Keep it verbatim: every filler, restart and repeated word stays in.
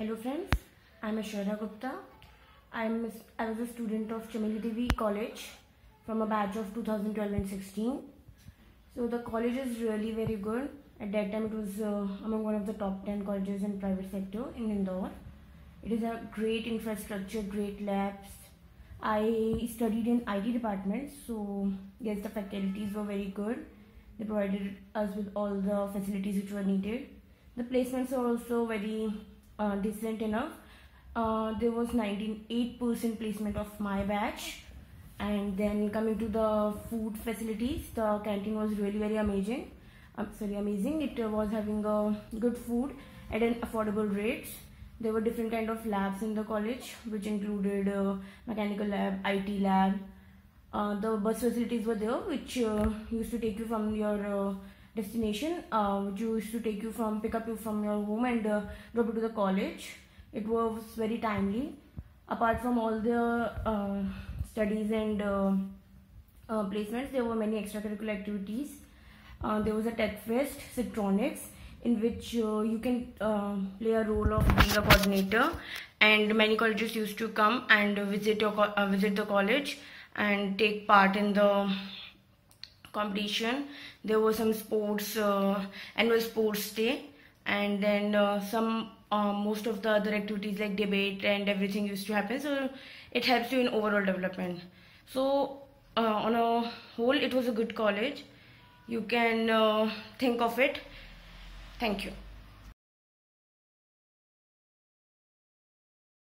Hello friends, I am Shraddha Gupta. I am I was a student of Chameli Devi College from a batch of two thousand twelve and sixteen. So the college is really very good. At that time it was uh, among one of the top ten colleges in private sector in Indore. It is a great infrastructure, great labs. I studied in I T department, so yes, the faculties were very good. They provided us with all the facilities which were needed. The placements were also very uh, decent enough. Uh, there was ninety-eight percent placement of my batch. And then coming to the food facilities, the canteen was really very amazing. Um, sorry, amazing. It uh, was having a good food at an affordable rate. There were different kind of labs in the college, which included uh, mechanical lab, I T lab. Uh, the bus facilities were there, which uh, used to take you from your uh, destination, uh, which used to take you from pick up you from your home and uh, drop you to the college. It was very timely. Apart from all the uh, studies and uh, uh, placements, there were many extracurricular activities. Uh, there was a tech fest, Citronics, in which uh, you can uh, play a role of being a coordinator, and many colleges used to come and visit your uh, visit the college and take part in the competition. There was some sports, uh, annual sports day, and then uh, some uh, most of the other activities like debate and everything used to happen. So it helps you in overall development. So uh, on a whole, it was a good college. You can uh, think of it. Thank you.